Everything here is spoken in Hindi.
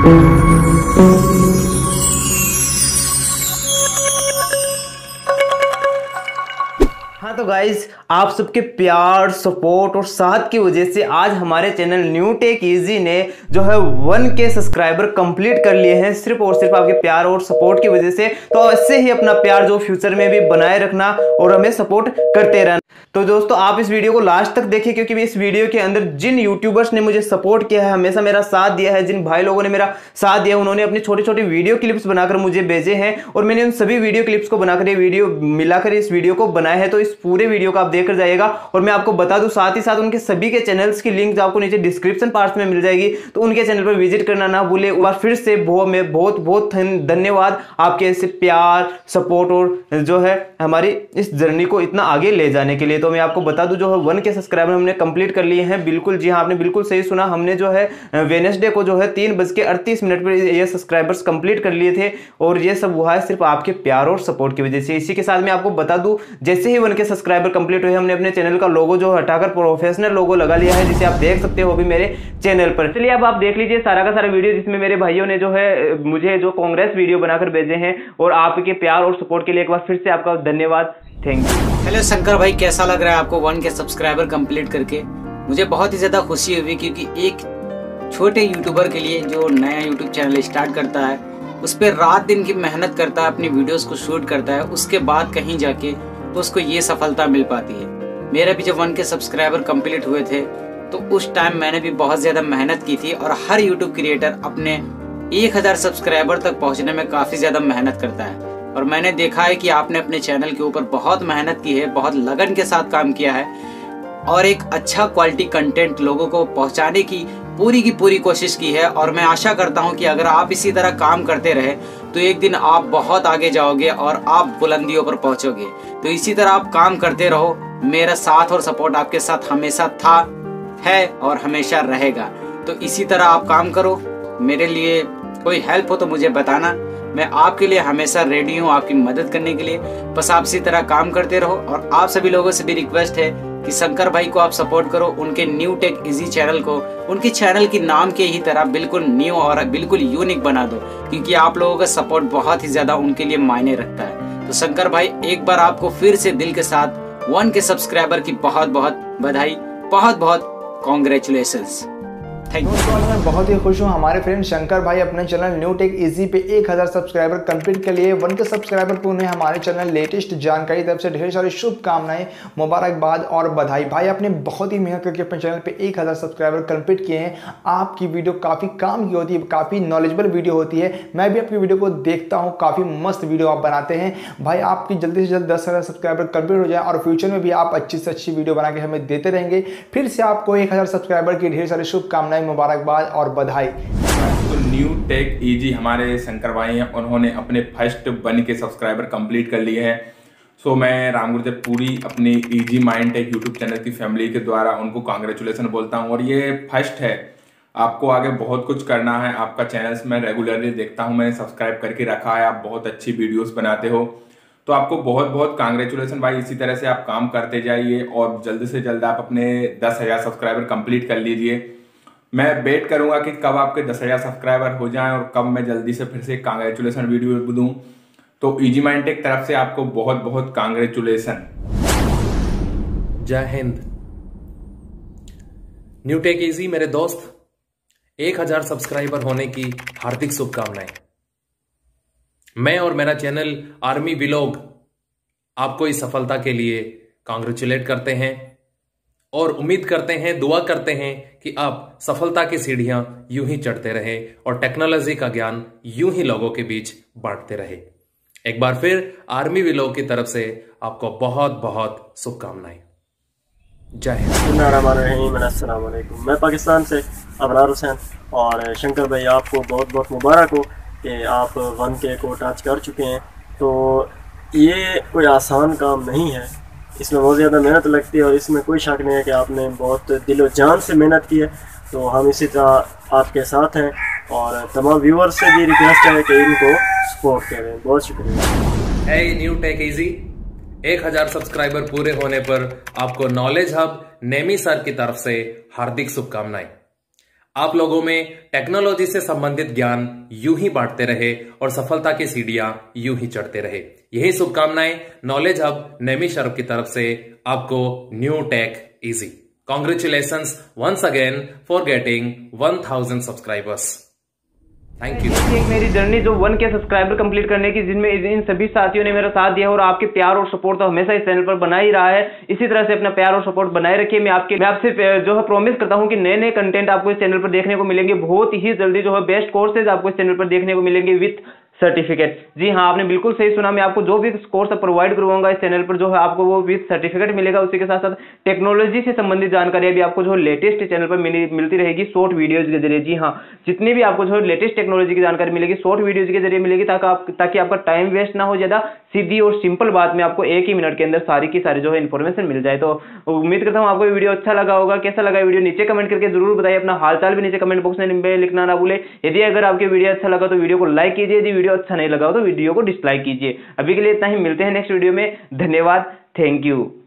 हाँ तो गाइज, आप सबके प्यार, सपोर्ट और साथ की वजह से आज हमारे चैनल न्यू टेक इजी ने जो है 1K सब्सक्राइबर कंप्लीट कर लिए हैं सिर्फ और सिर्फ आपके प्यार और सपोर्ट की वजह से। तो इससे ही अपना प्यार जो फ्यूचर में भी बनाए रखना और हमें सपोर्ट करते रहना। तो दोस्तों आप इस वीडियो को लास्ट तक देखिए, क्योंकि इस वीडियो के अंदर जिन यूट्यूबर्स ने मुझे सपोर्ट किया है, हमेशा मेरा साथ दिया है, जिन भाई लोगों ने मेरा साथ दिया, उन्होंने अपनी छोटी छोटी वीडियो क्लिप्स बनाकर मुझे भेजे हैं और मैंने उन सभी वीडियो क्लिप्स को बनाकर ये वीडियो मिलाकर इस वीडियो को बनाया है। तो इस पूरे वीडियो को आप देखकर जाइएगा। और मैं आपको बता दूं, साथ ही साथ उनके सभी के चैनल्स की लिंक आपको नीचे डिस्क्रिप्शन पार्ट में मिल जाएगी, तो उनके चैनल पर विजिट करना ना भूले। और फिर से बहुत धन्यवाद आपके ऐसे प्यार, सपोर्ट और जो है हमारी इस जर्नी को इतना आगे ले जाने के लिए। तो मैं आपको बता दूं, जो है 1K सब्सक्राइबर हमने कंप्लीट कर लिए हैं। बिल्कुल जी हाँ, आपने बिल्कुल सही सुना, हमने जो है वेडनेसडे को जो है 3:38 पर ये सब्सक्राइबर्स कंप्लीट कर लिए थे। और ये सब हुआ है सिर्फ आपके प्यार और सपोर्ट की वजह से। इसी के साथ मैं आपको बता दूं, जैसे ही 1K सब्सक्राइबर कंप्लीट हुए, हमने अपने चैनल का लोगो जो हटाकर प्रोफेशनल लोगो लगा लिया है, जिसे आप देख सकते हो अभी मेरे चैनल पर। चलिए अब आप देख लीजिए सारा का सारा वीडियो, जिसमें मेरे भाइयों ने जो है मुझे जो कांग्रेस वीडियो बनाकर भेजे हैं। और आपके प्यार और सपोर्ट के लिए एक बार फिर से आपका धन्यवाद, थैंक यू। हेलो शंकर भाई, कैसा लग रहा है आपको 1K सब्सक्राइबर कंप्लीट करके? मुझे बहुत ही ज्यादा खुशी हुई, क्योंकि एक छोटे यूट्यूबर के लिए जो नया यूट्यूब चैनल स्टार्ट करता है, उस पर रात दिन की मेहनत करता है, अपनी वीडियोस को शूट करता है, उसके बाद कहीं जाके तो उसको ये सफलता मिल पाती है। मेरे भी जब 1K सब्सक्राइबर कंप्लीट हुए थे, तो उस टाइम मैंने भी बहुत ज्यादा मेहनत की थी। और हर यूट्यूब क्रिएटर अपने 1000 सब्सक्राइबर तक पहुँचने में काफी ज्यादा मेहनत करता है। और मैंने देखा है कि आपने अपने चैनल के ऊपर बहुत मेहनत की है, बहुत लगन के साथ काम किया है और एक अच्छा क्वालिटी कंटेंट लोगों को पहुंचाने की पूरी कोशिश की है। और मैं आशा करता हूं कि अगर आप इसी तरह काम करते रहे, तो एक दिन आप बहुत आगे जाओगे और आप बुलंदियों पर पहुंचोगे। तो इसी तरह आप काम करते रहो। मेरा साथ और सपोर्ट आपके साथ हमेशा था, है और हमेशा रहेगा। तो इसी तरह आप काम करो। मेरे लिए कोई हेल्प हो तो मुझे बताना, मैं आपके लिए हमेशा रेडी हूँ आपकी मदद करने के लिए। बस आप इसी तरह काम करते रहो। और आप सभी लोगों से भी रिक्वेस्ट है कि शंकर भाई को आप सपोर्ट करो, उनके न्यू टेक इजी चैनल को उनके चैनल के नाम के ही तरह बिल्कुल न्यू और बिल्कुल यूनिक बना दो, क्योंकि आप लोगों का सपोर्ट बहुत ही ज़्यादा उनके लिए मायने रखता है। तो शंकर भाई, एक बार आपको फिर से दिल के साथ 1K सब्सक्राइबर की बहुत बहुत बधाई, बहुत बहुत कॉन्ग्रेचुलेसन्स। दोस्तों मैं बहुत ही खुश हूँ, हमारे फ्रेंड शंकर भाई अपने चैनल न्यू टेक इजी पे 1000 सब्सक्राइबर कंप्लीट के लिए 1K सब्सक्राइबर को उन्हें हमारे चैनल लेटेस्ट जानकारी तरफ से ढेर सारी शुभकामनाएं, मुबारकबाद और बधाई। भाई आपने बहुत ही मेहनत करके अपने चैनल पे 1000 सब्सक्राइबर कंप्लीट किए हैं। आपकी वीडियो काफ़ी काम की होती है, काफ़ी नॉलेजेबल वीडियो होती है। मैं भी आपकी वीडियो को देखता हूँ, काफ़ी मस्त वीडियो आप बनाते हैं। भाई आपकी जल्दी से जल्द 10,000 सब्सक्राइबर कंप्लीट हो जाए और फ्यूचर में भी आप अच्छी से अच्छी वीडियो बना के हमें देते रहेंगे। फिर से आपको 1000 सब्सक्राइबर की ढेर सारी शुभकामनाएं, मुबारकबाद और बधाई। तो न्यू टेक इजी हमारे शंकर भाई हैं, उन्होंने अपने फर्स्ट 1K सब्सक्राइबर कंप्लीट कर लिए हैं। सो मैं रामगुर्जर पूरी अपनी easy mind tech YouTube channel की फैमिली के द्वारा उनको कांग्रेचुलेसन बोलता हूं। और ये फर्स्ट है, आपको आगे बहुत कुछ करना है। आपका चैनल मैं रेगुलरली देखता हूँ, मैंने सब्सक्राइब करके रखा है। आप बहुत अच्छी वीडियोज़ बनाते हो, तो आपको बहुत बहुत कांग्रेचुलेसन भाई। इसी तरह से आप काम करते जाइए और जल्द से जल्द आप अपने 10,000 सब्सक्राइबर कंप्लीट कर लीजिए। मैं वेट करूंगा कि कब आपके 10,000 सब्सक्राइबर हो जाएं और कब मैं जल्दी से फिर से कांग्रेचुलेसन वीडियो दूं। तो इजी माइंड टेक तरफ से आपको बहुत बहुत कांग्रेचुलेसन। जय हिंद। न्यू टेक इजी मेरे दोस्त, 1000 सब्सक्राइबर होने की हार्दिक शुभकामनाएं। मैं और मेरा चैनल आर्मी व्लॉग आपको इस सफलता के लिए कांग्रेचुलेट करते हैं और उम्मीद करते हैं, दुआ करते हैं कि आप सफलता की सीढ़ियां यूं ही चढ़ते रहे और टेक्नोलॉजी का ज्ञान यूं ही लोगों के बीच बांटते रहे। एक बार फिर आर्मी व्लॉग की तरफ से आपको बहुत बहुत शुभकामनाएं। जय हिंद। अस्सलाम वालेकुम। मैं पाकिस्तान से अबरार हुसैन, और शंकर भाई आपको बहुत बहुत मुबारक हो कि आप 1K को टच कर चुके हैं। तो ये कोई आसान काम नहीं है, इसमें बहुत ज़्यादा मेहनत लगती है और इसमें कोई शक नहीं है कि आपने बहुत दिलो जान से मेहनत की है। तो हम इसी तरह आपके साथ हैं और तमाम व्यूअर्स से भी रिक्वेस्ट है कि इनको सपोर्ट करें। बहुत शुक्रिया। ए न्यू टेक इजी, 1000 सब्सक्राइबर पूरे होने पर आपको नॉलेज हब नेमी सर की तरफ से हार्दिक शुभकामनाएं। आप लोगों में टेक्नोलॉजी से संबंधित ज्ञान यूं ही बांटते रहे और सफलता की सीढ़ियां यूं ही चढ़ते रहे। यही शुभकामनाएं नॉलेज हब नेमी शर्मा की तरफ से आपको new tech easy. Congratulations once again for getting 1000 subscribers. Thank you. एक मेरी जर्नी जो 1K सब्सक्राइबर कंप्लीट करने की, जिनमें इन सभी साथियों ने मेरा साथ दिया और आपके प्यार और सपोर्ट तो हमेशा इस चैनल पर बना ही रहा है। इसी तरह से अपना प्यार और सपोर्ट बनाए रखिए। मैं आपसे जो है प्रॉमिस करता हूं कि नए नए कंटेंट आपको इस चैनल पर देखने को मिलेंगे। बहुत ही जल्दी जो है बेस्ट कोर्सेज आपको इस चैनल पर देखने को मिलेंगे विथ सर्टिफिकेट। जी हाँ, आपने बिल्कुल सही सुना। मैं आपको जो भी कोर्स प्रोवाइड करवाऊंगा इस चैनल पर जो है आपको वो विद सर्टिफिकेट मिलेगा। उसी के साथ साथ टेक्नोलॉजी से संबंधित जानकारी भी आपको जो लेटेस्ट चैनल पर मिलती रहेगी शॉर्ट वीडियोज के जरिए। जी हाँ, जितनी भी आपको जो लेटेस्ट टेक्नोलॉजी की जानकारी मिलेगी शॉर्ट वीडियोज के जरिए मिलेगी, ताकि आपका टाइम वेस्ट ना हो ज्यादा। सीधी और सिंपल बात में आपको एक ही मिनट के अंदर सारी की सारी जो है इन्फॉर्मेशन मिल जाए। तो उम्मीद करता हूँ आपको वीडियो अच्छा लगा होगा। कैसा लगा वीडियो नीचे कमेंट करके जरूर बताइए। अपना हालचाल भी नीचे कमेंट बॉक्स में लिखना ना भूले। यदि अगर आपके वीडियो अच्छा लगा तो वीडियो को लाइक कीजिए। यदि वीडियो अच्छा नहीं लगा तो वीडियो को डिसलाइक कीजिए। अभी के लिए इतना ही, मिलते हैं नेक्स्ट वीडियो में। धन्यवाद, थैंक यू।